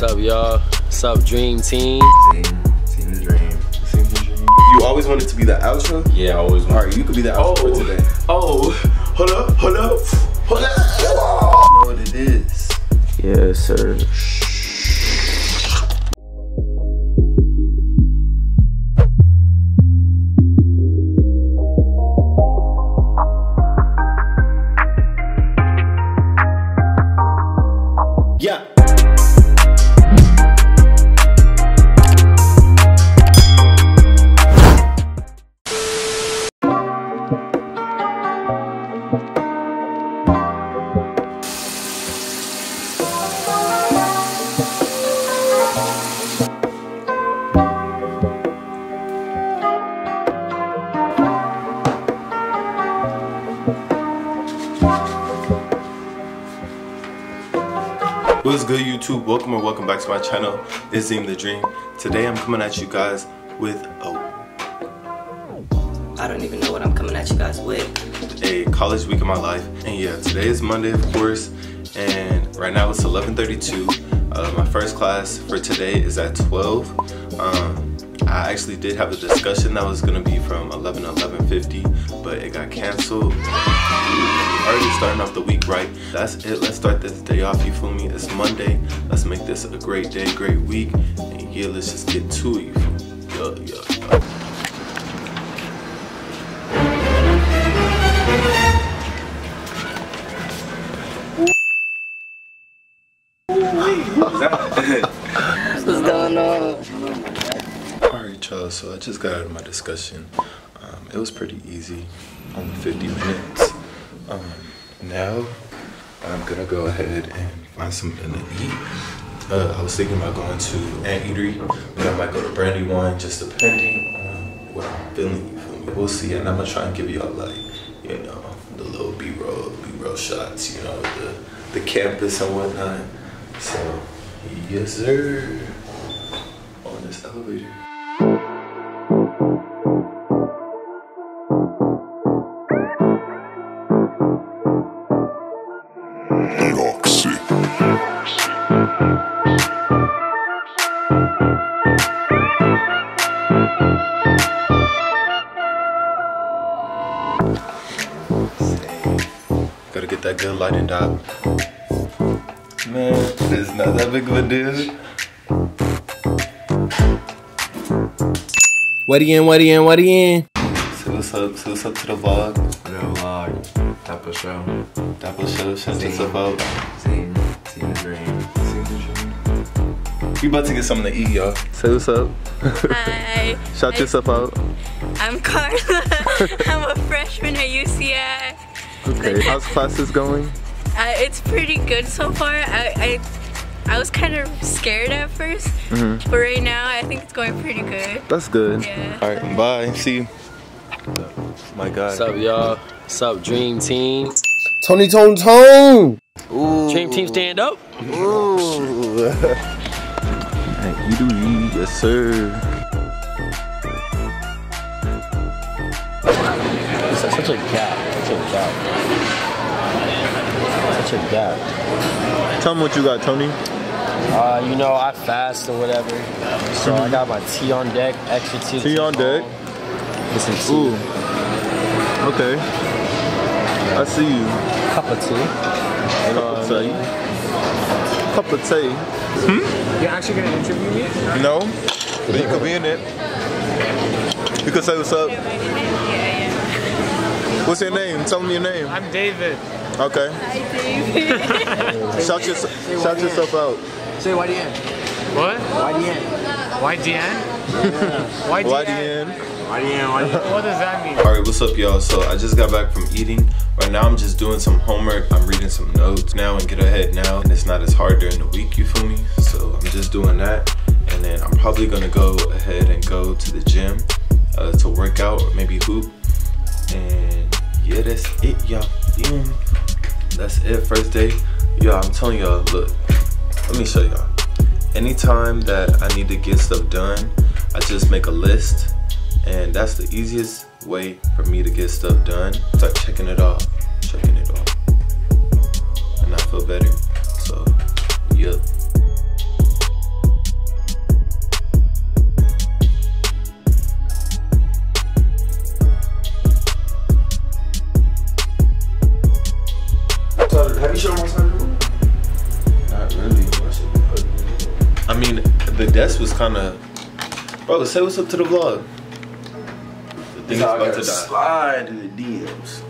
What's up, y'all? What's up, Dream Team? Team the Dream. Team the Dream. You always wanted to be the outro? Yeah, I always wanted. All right, you could be the outro for today. Oh, hold up, hold up, hold up. Oh. You know what it is. Yes, sir. What's good, YouTube? Welcome or welcome back to my channel. It's Zeem the Dream. Today I'm coming at you guys with a college week of my life. And yeah, today is Monday, of course, and right now it's 11:32. My first class for today is at 12. I actually did have a discussion that was gonna be from 11 to 11:50, but it got canceled. Already starting off the week right. That's it. Let's start this day off, you feel me? It's Monday. Let's make this a great day, great week. And yeah, let's just get to it, you feel me? What's going on? Alright, y'all, so I just got out of my discussion. It was pretty easy. Only 50 minutes. Now I'm gonna go ahead and find something to eat. I was thinking about going to Aunt Edry, but I might go to Brandywine, just depending on what I'm feeling, you feel me? We'll see, and I'm gonna try and give y'all, like, you know, the little B-roll shots, you know, the campus and whatnot. So, yes sir, on this elevator. Gotta get that good lighting down. Man, it's not that big of a deal. What in? Say what's up to the vlog. Real vlog. Dapper show. Shut this up. Zeem the Dream. We about to get something to eat, y'all. Say what's up. Hi. Shout yourself out. I'm Carla. I'm a freshman at UCI. Okay, how's classes going? It's pretty good so far. I was kind of scared at first, but right now I think it's going pretty good. That's good. Yeah. All right, bye. See you. My God. What's up, y'all? What's up, Dream Team? Tony. Ooh. Dream Team, stand up. Ooh. You do you, yes sir. It's like such a gap. Tell me what you got, Tony. You know, I fast or whatever, so I got my tea on deck, extra tea. Tea on deck. Get some tea. Ooh. Okay. I see you. Cup of tea. Cup of tea. Hmm? You're actually gonna interview me? No, but you could be in it. You could say what's up. What's your name? Tell me your name. I'm David. Okay. Hi, David. Shout yourself out. Say YDN. What? YDN. What does that mean? All right, what's up, y'all? So I just got back from eating. Right now I'm just doing some homework. I'm reading some notes now and get ahead now. And it's not as hard during the week, you feel me? So I'm just doing that. And then I'm probably gonna go ahead and go to the gym to work out, or maybe hoop. And yeah, that's it, y'all. That's it, first day. Y'all, I'm telling y'all, look, let me show y'all. Anytime that I need to get stuff done, I just make a list. And that's the easiest way for me to get stuff done. Start checking it off. And I feel better. So, yep. mean, the desk was kind of... Brother, say what's up to the vlog. The thing is about to die. Slide in the DMs.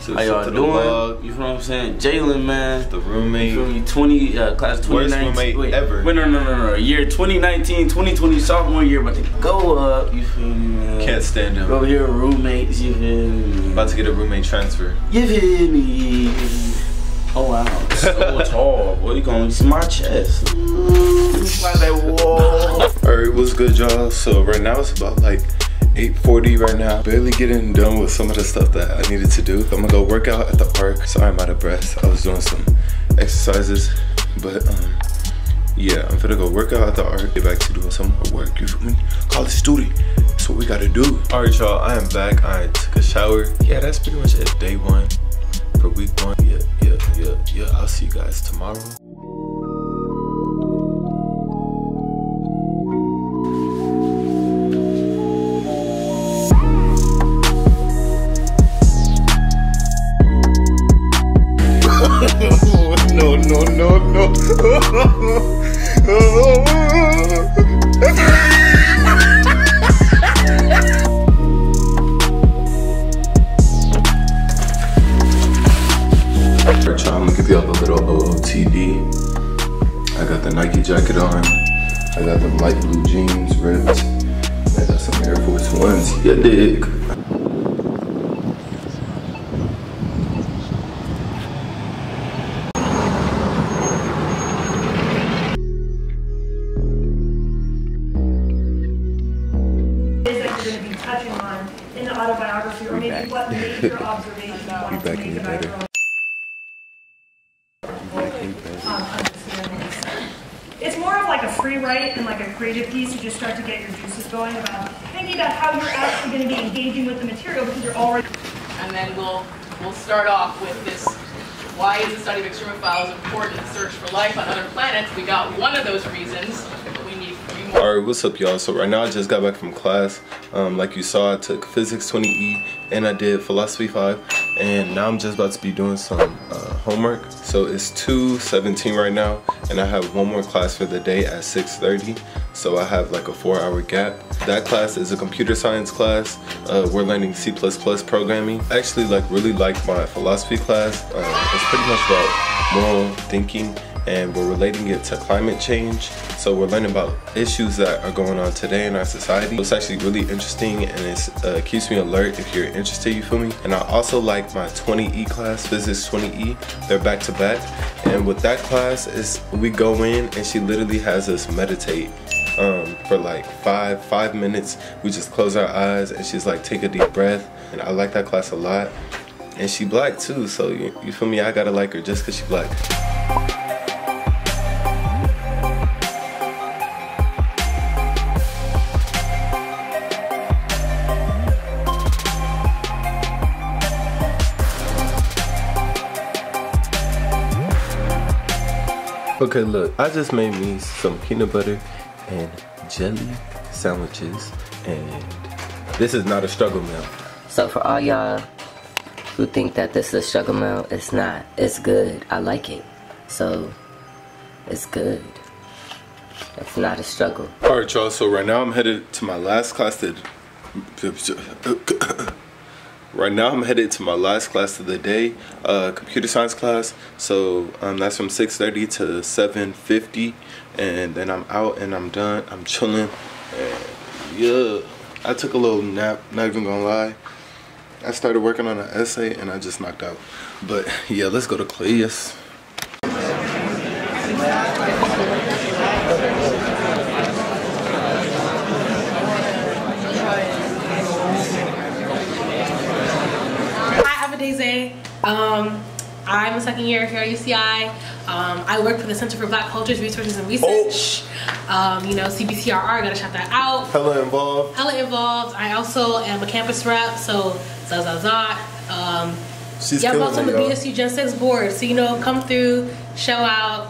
So how y'all doing? Vlog. You know what I'm saying? Jaylen, man. The roommate. You feel me? Class 2019. Worst roommate ever. Wait, no. Year 2019, 2020, sophomore year, about to go up. You feel me, man? Can't stand him. Bro, you're roommates. You feel me? About to get a roommate transfer. You feel me? Oh, wow. So tall. Boy, you gonna see my chest. Alright, what's good, y'all? So, right now, it's about like 8:40 right now. Barely getting done with some of the stuff that I needed to do. I'm gonna go work out at the park. Sorry, I'm out of breath. I was doing some exercises, but yeah, I'm gonna go work out at the park. Get back to doing some more work. You feel me? College study. That's what we gotta do. All right, y'all. I am back. I took a shower. Yeah, that's pretty much it. Day one for week one. Yeah. I'll see you guys tomorrow. No. I'm gonna give y'all the little OOTD. I got the Nike jacket on. I got them light blue jeans, ripped. I got some Air Force Ones. You dig? It's more of like a free write and like a creative piece. You just start to get your juices going about thinking about how you're actually going to be engaging with the material because you're already. And then we'll start off with this. Why is the study of extremophiles important? Search for life on other planets. We got one of those reasons. Alright, what's up, y'all? So right now I just got back from class. Like you saw, I took Physics 20E and I did Philosophy 5, and now I'm just about to be doing some homework. So it's 2:17 right now, and I have one more class for the day at 6:30, so I have like a 4-hour gap. That class is a computer science class. We're learning C++ programming. I actually really like my philosophy class. It's pretty much about moral thinking, and we're relating it to climate change. So we're learning about issues that are going on today in our society. It's actually really interesting, and it keeps me alert if you're interested, you feel me? And I also like my 20E class, Physics 20E. They're back to back. And with that class, we go in and she literally has us meditate for like five minutes. We just close our eyes and she's like, take a deep breath. And I like that class a lot. And she black too, so you feel me? I gotta like her just cause she black. Okay, look, I just made me some peanut butter and jelly sandwiches, and this is not a struggle meal. So for all y'all who think that this is a struggle meal, it's not. It's good. I like it. So it's good. It's not a struggle. All right, y'all, so right now I'm headed to my last class of the day, computer science class. So that's from 6:30 to 7:50, and then I'm out and I'm done. I'm chilling. And yeah, I took a little nap, not even gonna lie. I started working on an essay and I just knocked out. But yeah, let's go to class. I'm a second year here at UCI. I work for the Center for Black Cultures, Resources, and Research. Oh. You know, CBCRR, gotta shout that out. Hella involved. I also am a campus rep, so She's yeah, I'm also on the BSU Gen 6 board, so you know, come through, show out,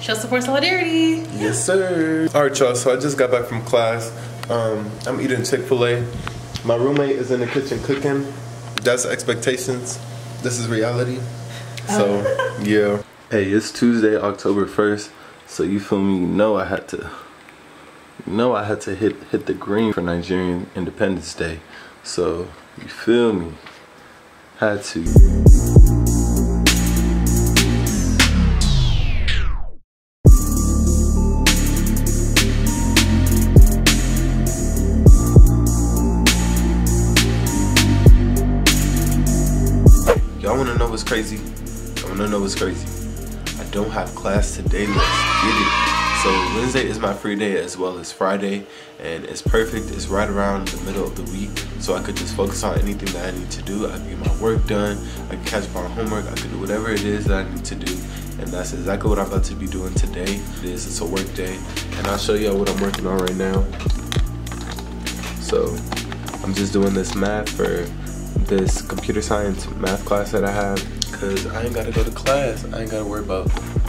show support, solidarity. Yes, sir. All right, y'all, so I just got back from class. I'm eating Chick-fil-A. My roommate is in the kitchen cooking. That's expectations. This is reality. So yeah. Hey, it's Tuesday, October 1st. So you feel me? You know I had to, hit the green for Nigerian Independence Day. So you feel me? Had to. Crazy. I want to know what's crazy. I don't have class today. Let's get it. So Wednesday is my free day as well as Friday, and it's perfect. It's right around the middle of the week, so I could just focus on anything that I need to do. I can get my work done. I can catch up on homework. I can do whatever it is that I need to do, and that's exactly what I'm about to be doing today. It's a work day, and I'll show you what I'm working on right now. So I'm just doing this math for this computer science math class that I have. Cause I ain't gotta go to class. I ain't gotta worry about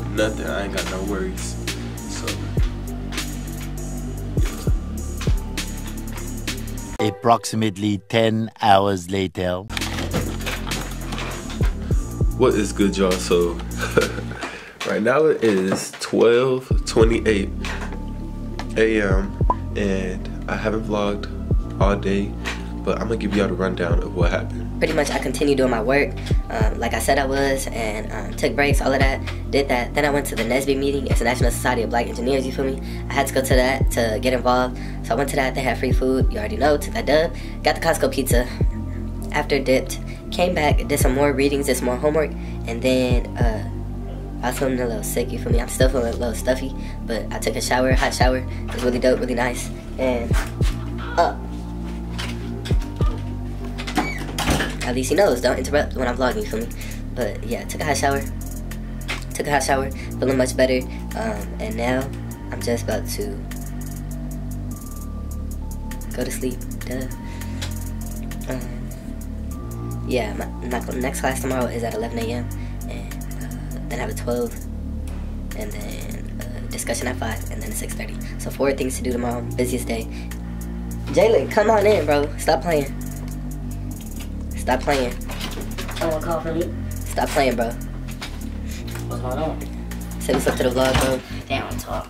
nothing. I ain't got no worries. So yeah. Approximately 10 hours later. What is good, y'all? So right now it is 12:28 a.m. and I haven't vlogged all day, but I'm gonna give y'all the rundown of what happened. Pretty much I continued doing my work, like I said I was, and took breaks, all of that, did that. Then I went to the NSBE meeting, International Society of Black Engineers, you feel me? I had to go to that to get involved. So I went to that, they had free food, you already know, took that dub, got the Costco pizza, after dipped, came back, did some more readings, did some more homework, and then I was feeling a little sick, you feel me? I'm still feeling a little stuffy, but I took a shower, hot shower. It was really dope, really nice, and up. At least he knows, don't interrupt when I'm vlogging, you feel me? But yeah, took a hot shower, feeling much better, and now I'm just about to go to sleep, duh. Yeah, my next class tomorrow is at 11 a.m., and then I have a 12, and then discussion at 5, and then 6:30. So 4 things to do tomorrow, busiest day. Jaylen, come on in, bro, stop playing. Stop playing. Someone call for me? Stop playing, bro. What's going on? Say what's up to the vlog, bro. Damn, talk.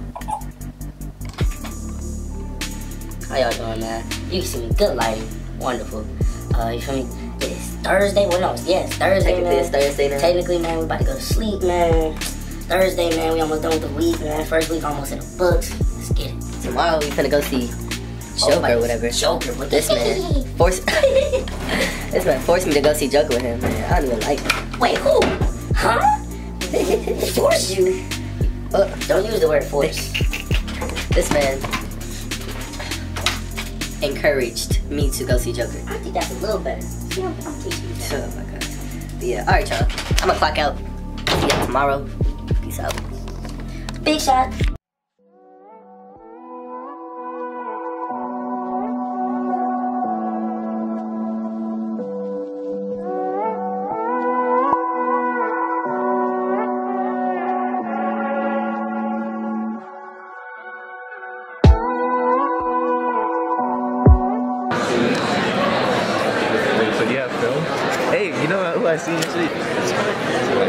How y'all doing, man? You can see me. Good lighting. Wonderful. You feel me? It's Thursday. Well, no, yes, Thursday, technically, man. It's Thursday now. Technically, man, we about to go to sleep, man. Thursday, man, we almost done with the week, man. First week almost in the books. Let's get it. Tomorrow, we finna go see Joker, or whatever. Joker with this man. This man forced me to go see Joker with him, man. I don't even like him. Wait, who? Huh? Force you? Don't use the word force. This man encouraged me to go see Joker. I think that's a little better. See, I'm teaching you that. Oh my god. But yeah, alright, y'all. I'm gonna clock out. See y'all tomorrow. Peace out. Big shot.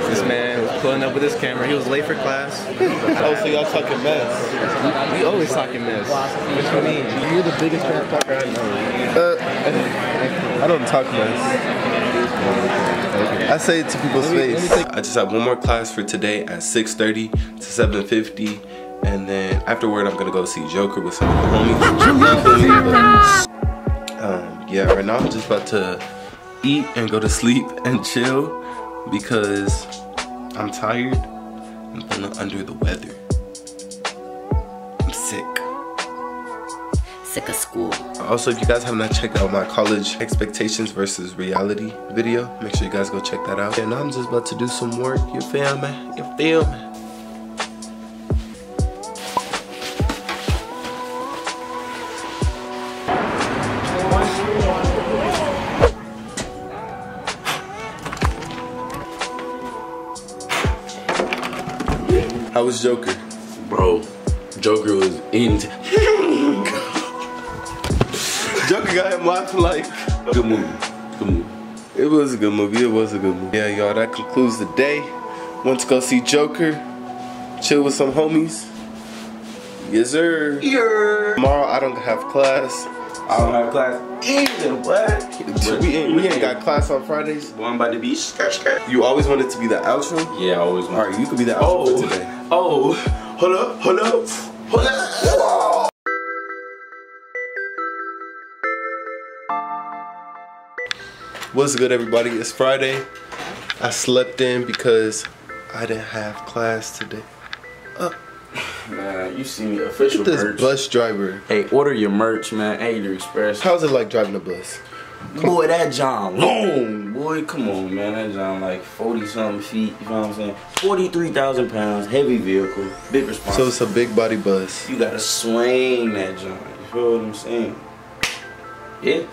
This man was pulling up with his camera. He was late for class. Oh, so y'all talking mess. We always talking mess. What you mean? You're the biggest crap talker I know. I don't talk mess. I say it to people's face. I just have one more class for today at 6:30 to 7:50. And then afterward, I'm going to go see Joker with some of the homies. Yeah, right now I'm just about to eat and go to sleep and chill, because I'm tired, I'm feeling under the weather. I'm sick. Sick of school. Also, if you guys have not checked out my college expectations versus reality video, make sure you guys go check that out. And now I'm just about to do some work, you feel me? You feel me? How was Joker? Bro, Joker was in. Joker got him laughing like. Good movie. Good movie. It was a good movie. It was a good movie. Yeah, y'all, that concludes the day. Went to go see Joker. Chill with some homies. Yes, sir. Yeah. Tomorrow I don't have class. I don't have class either. What? We ain't got class on Fridays. Boy, I'm about to be. You always wanted to be the outro. Yeah, I always. All right, you could be the outro for today. Oh, hold up, hold up, hold up. Whoa. What's good, everybody? It's Friday. I slept in because I didn't have class today. Man, you see me official. Look at this merch. Bus driver. Hey, order your merch, man. Adrian Express. How's it like driving a bus? Boy, that John long. Boy, come on, man. That John like 40-something feet. You know what I'm saying? 43,000 pounds. Heavy vehicle. Big response. So it's a big body bus. You gotta swing that John. You feel what I'm saying? Yeah.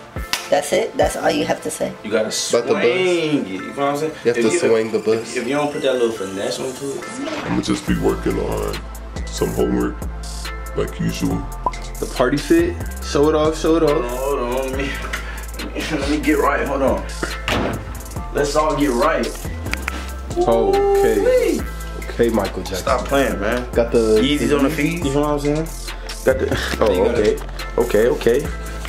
That's it? That's all you have to say? You gotta swing it, you know what I'm saying? You have to swing the bus. If you don't put that little finesse onto it. I'm gonna just be working on some homework, like usual. The party fit, show it off, show it off. Hold on, let me get right, hold on. Let's all get right. Okay. Okay, Michael Jackson. Stop playing, man. Got the Yeezys on the feet, you know what I'm saying? Got the,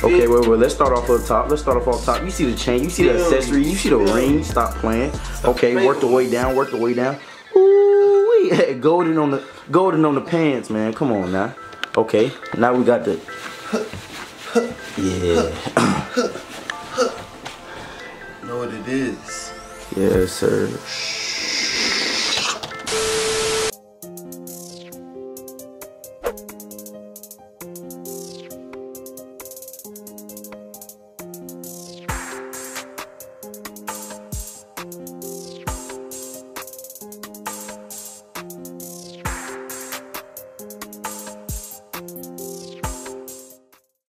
Okay, wait, let's start off on top. Let's start off off top. You see the chain, you see the accessory, you see the ring. Stop playing. Okay, work the way down, work the way down. Ooh, wee. Golden on the pants, man. Come on now. Okay, now we got the. Yeah. Know what it is. Yes, sir.